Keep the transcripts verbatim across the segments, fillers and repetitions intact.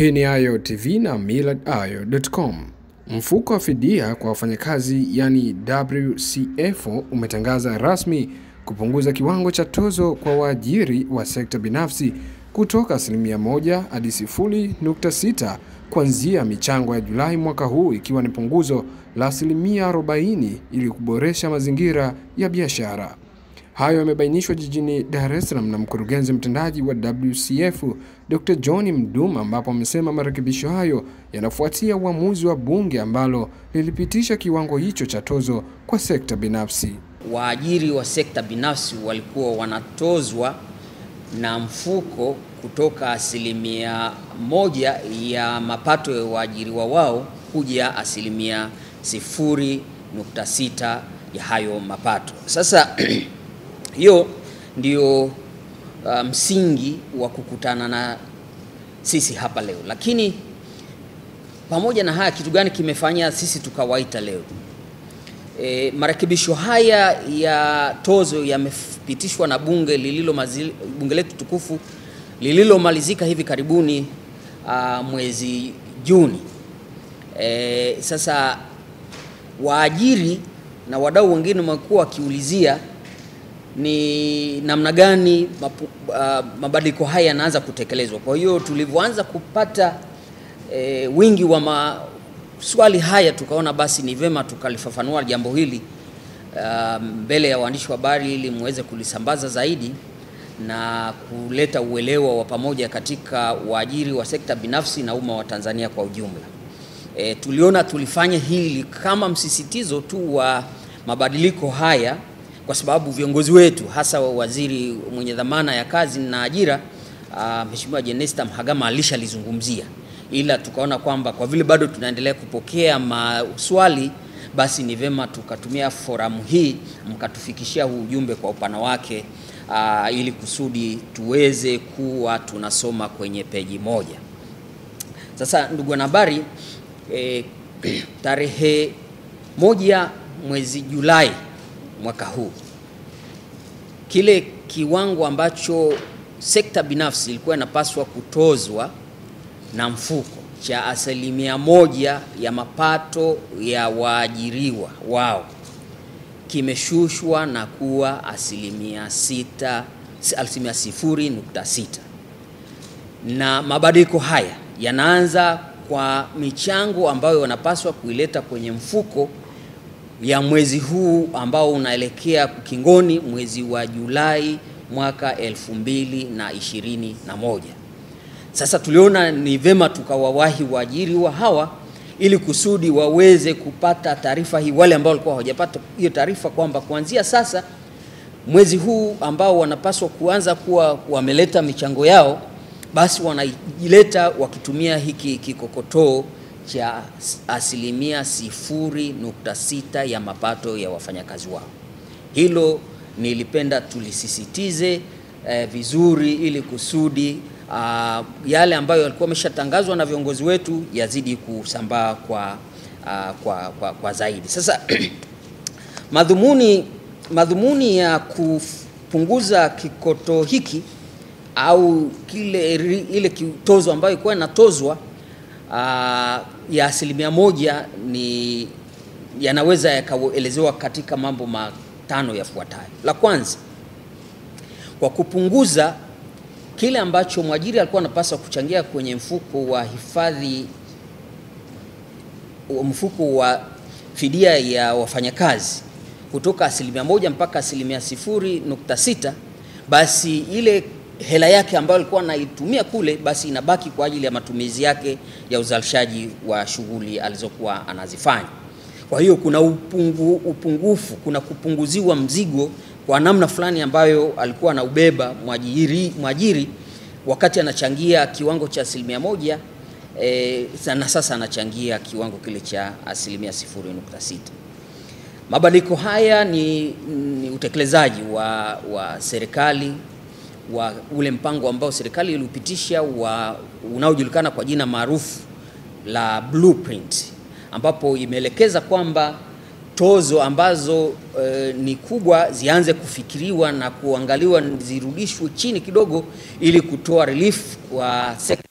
Hii ni Ayo T V na millardayo dot com. Mfuko wa fidia kwa wafanyakazi yani W C F O umetangaza rasmi kupunguza kiwango cha tozo kwa waajiri wa sekta binafsi kutoka asilimia moja hadi sifuri nukta sita kuanzia michango ya Julai mwaka huu, ikiwa ni punguzo la asilimia arobaini ili kuboresha mazingira ya biashara. Hayo yamebainishwa jijini Dar es Salaam na mkurugenzi mtendaji wa W C F Doctor John Mduma, ambapo amesema marekebisho hayo yanafuatia uamuzi wa bunge ambalo lilipitisha kiwango hicho cha tozo kwa sekta binafsi. Waajiri wa sekta binafsi walikuwa wanatozwa na mfuko kutoka asilimia moja ya mapato ya waajiriwa wao kuja asilimia sifuri nukta sita ya hayo mapato. Sasa hiyo ndio msingi um, wa kukutana na sisi hapa leo. Lakini pamoja na haya, kitu gani kimefanya sisi tukawaita leo? E, marekebisho haya ya tozo yamepitishwa na bunge lililo mazili, bunge letu tukufu lililomalizika hivi karibuni uh, mwezi Juni. E, sasa waajiri na wadau wengine wamekuwa wakiulizia ni namna gani uh, mabadiliko haya yanaanza kutekelezwa. Kwa hiyo tulivyoanza kupata e, wingi wa maswali haya, tukaona basi ni vema tukalifafanua jambo hili uh, mbele ya waandishi wa habari ili muweze kulisambaza zaidi na kuleta uelewa wa pamoja katika waajiri wa sekta binafsi na umma wa Tanzania kwa ujumla. E, tuliona tulifanya hili kama msisitizo tu wa mabadiliko haya, kwa sababu viongozi wetu hasa wa waziri mwenye dhamana ya kazi na ajira uh, Mheshimiwa Jenista Mahagama alishalizungumzia, ila tukaona kwamba kwa vile bado tunaendelea kupokea maswali, basi ni vema tukatumia forum hii mkatufikishia huu ujumbe kwa upana wake uh, ili kusudi tuweze kuwa tunasoma kwenye peji moja. Sasa ndugu wanahabari, eh, tarehe moja mwezi Julai mwaka huu, kile kiwango ambacho sekta binafsi ilikuwa inapaswa kutozwa na mfuko cha asilimia moja ya mapato ya waajiriwa wao kimeshushwa na kuwa asilimia sita, asilimia sifuri nukta sita. Na mabadiliko haya yanaanza kwa michango ambayo wanapaswa kuileta kwenye mfuko ya mwezi huu ambao unaelekea kukingoni, mwezi wa Julai mwaka elfu mbili na ishirini na moja. Sasa tuliona ni vema tukawawahi waajiriwa hawa ili kusudi waweze kupata taarifa hii, wale ambao walikuwa hawajapata hiyo taarifa, kwamba kuanzia sasa mwezi huu ambao wanapaswa kuanza kuwa wameleta michango yao, basi wanaileta wakitumia hiki kikokotoo cha asilimia sifuri nukta sita ya mapato ya wafanyakazi wao. Hilo nilipenda tulisisitize eh, vizuri ili kusudi uh, yale ambayo yalikuwa yameshatangazwa na viongozi wetu yazidi kusambaa kwa, uh, kwa, kwa, kwa zaidi. Sasa madhumuni, madhumuni ya kupunguza kikoto hiki au kile ile kitozo ambayo ilikuwa inatozwa Uh, ya asilimia moja ni yanaweza yakaelezewa katika mambo matano yafuatayo. La kwanza, kwa kupunguza kile ambacho mwajiri alikuwa anapaswa kuchangia kwenye mfuko wa hifadhi, mfuko wa fidia ya wafanyakazi kutoka asilimia moja mpaka asilimia sifuri nukta sita, basi ile hela yake ambayo alikuwa anaitumia kule basi inabaki kwa ajili ya matumizi yake ya uzalishaji wa shughuli alizokuwa anazifanya. Kwa hiyo kuna upungu, upungufu, kuna kupunguziwa mzigo kwa namna fulani ambayo alikuwa anaubeba mwajiri, mwajiri wakati anachangia kiwango cha asilimia moja e, na sasa anachangia kiwango kile cha asilimia sifuri nukta sita. Mabadiliko haya ni, ni utekelezaji wa, wa serikali wa ule mpango ambao serikali iliupitisha wa unaojulikana kwa jina maarufu la blueprint, ambapo imeelekeza kwamba tozo ambazo e, ni kubwa zianze kufikiriwa na kuangaliwa zirudishwe chini kidogo ili kutoa relief kwa sekta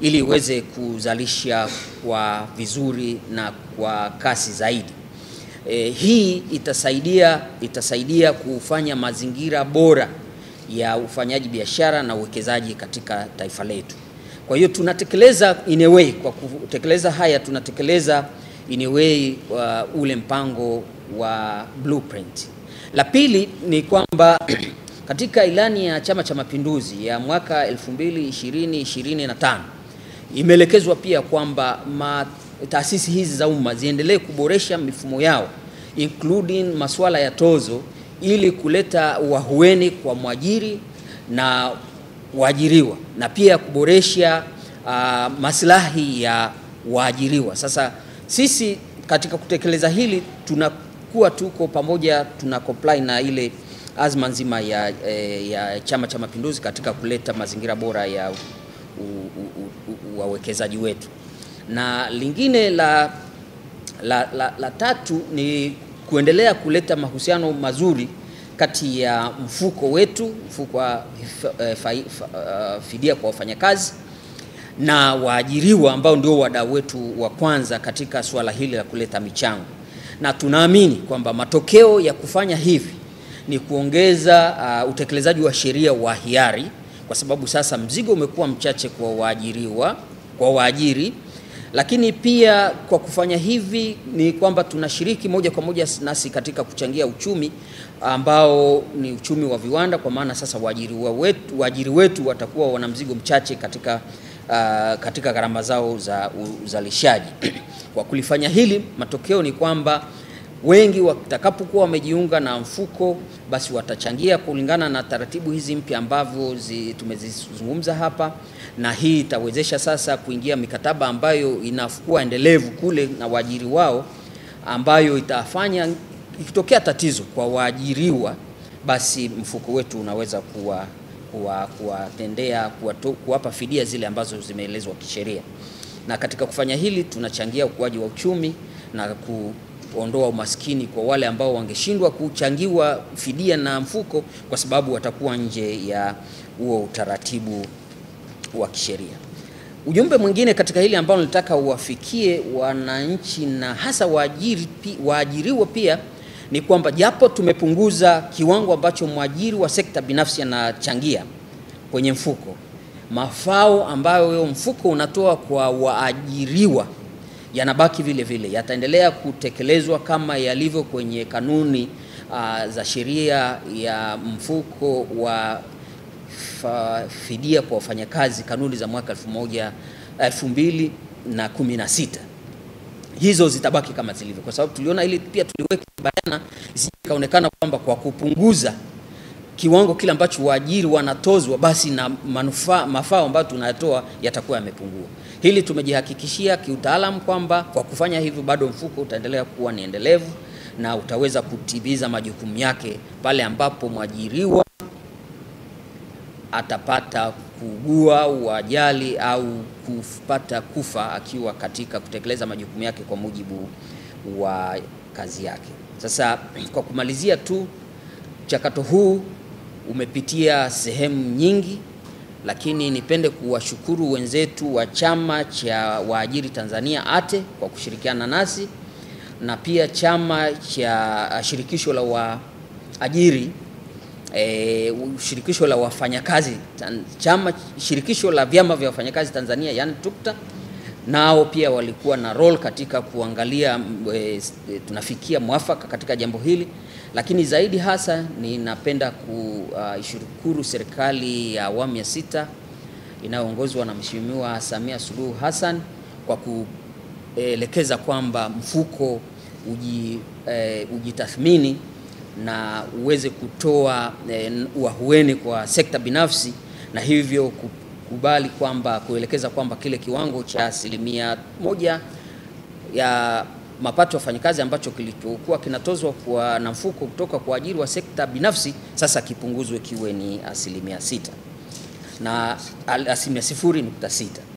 ili iweze kuzalisha kwa vizuri na kwa kasi zaidi. E, hii itasaidia, itasaidia kufanya mazingira bora ya ufanyaji biashara na uwekezaji katika taifa letu. Kwa hiyo tunatekeleza in a way, kwa kutekeleza haya tunatekeleza in a way uh, ule mpango wa blueprint. La pili ni kwamba katika ilani ya Chama cha Mapinduzi ya mwaka elfu mbili ishirini hadi ishirini na tano imeelekezwa pia kwamba taasisi hizi za umma ziendelee kuboresha mifumo yao, including masuala ya tozo, ili kuleta wahueni kwa mwajiri na waajiriwa, na pia kuboresha uh, maslahi ya waajiriwa. Sasa sisi katika kutekeleza hili tunakuwa tuko pamoja, tuna comply na ile azma nzima ya, ya Chama cha Mapinduzi katika kuleta mazingira bora ya wawekezaji wetu. Na lingine la, la, la, la tatu ni kuendelea kuleta mahusiano mazuri kati ya mfuko wetu, mfuko wa fidia kwa wafanyakazi na waajiriwa ambao ndio wadau wetu wa kwanza katika swala hili la kuleta michango. Na tunaamini kwamba matokeo ya kufanya hivi ni kuongeza uh, utekelezaji wa sheria wa hiari, kwa sababu sasa mzigo umekuwa mchache kwa waajiriwa, kwa waajiri. Lakini pia kwa kufanya hivi ni kwamba tunashiriki moja kwa moja nasi katika kuchangia uchumi ambao ni uchumi wa viwanda, kwa maana sasa waajiriwa wetu, waajiri wetu watakuwa wana mzigo mchache katika uh, katika gharama zao za uzalishaji. Kwa kulifanya hili, matokeo ni kwamba wengi watakapokuwa wamejiunga na mfuko basi watachangia kulingana na taratibu hizi mpya ambavyo tumezizungumza hapa, na hii itawezesha sasa kuingia mikataba ambayo inakuwa endelevu kule na waajiri wao, ambayo itafanya ikitokea tatizo kwa waajiriwa basi mfuko wetu unaweza kuwa kuwatendea kuwa kuwapa fidia zile ambazo zimeelezwa kisheria. Na katika kufanya hili tunachangia ukuaji wa uchumi na ku ondoa umaskini kwa wale ambao wangeshindwa kuchangiwa fidia na mfuko kwa sababu watakuwa nje ya huo utaratibu wa kisheria. Ujumbe mwingine katika hili ambao nilitaka uwafikie wananchi na hasa waajiri, waajiriwa pia ni kwamba japo tumepunguza kiwango ambacho mwajiri wa sekta binafsi anachangia kwenye mfuko, mafao ambayo mfuko unatoa kwa waajiriwa yanabaki vile vile, yataendelea kutekelezwa kama yalivyo kwenye kanuni uh, za sheria ya mfuko wa fidia kwa wafanyakazi, kanuni za mwaka elfu mbili na kumi na sita. Hizo zitabaki kama zilivyo, kwa sababu tuliona ili pia tuliweke bayana isikaonekana kwamba kwa kupunguza kiwango kile ambacho waajiri wanatozwa basi na manufaa mafao ambayo tunatoa yatakuwa yamepungua. Hili tumejihakikishia kiutaalamu kwamba kwa kufanya hivyo bado mfuko utaendelea kuwa ni endelevu na utaweza kutimiza majukumu yake pale ambapo mwajiriwa atapata kuugua, uajali au kupata kufa akiwa katika kutekeleza majukumu yake kwa mujibu wa kazi yake. Sasa kwa kumalizia tu, mchakato huu umepitia sehemu nyingi, lakini nipende kuwashukuru wenzetu wa Chama cha Waajiri Tanzania A T E kwa kushirikiana nasi, na pia Chama cha Shirikisho la Waajiri, e, Shirikisho la Wafanyakazi, Chama Shirikisho la Vyama vya Wafanyakazi Tanzania yani TUKTA, nao pia walikuwa na role katika kuangalia e, tunafikia mwafaka katika jambo hili. Lakini zaidi hasa ninapenda kushukuru uh, serikali ya awamu ya sita inayoongozwa na Mheshimiwa Samia Suluhu Hassan kwa kuelekeza kwamba mfuko uji, e, ujitathmini na uweze kutoa e, uahueni kwa sekta binafsi, na hivyo kukubali kwamba kuelekeza kwamba kile kiwango cha asilimia moja ya mapato ya wafanyakazi ambacho kilichokuwa kinatozwa kwa na mfuko kutoka kwa ajiri wa sekta binafsi sasa kipunguzwe kiwe ni asilimia sita na asilimia sifuri nukta sita.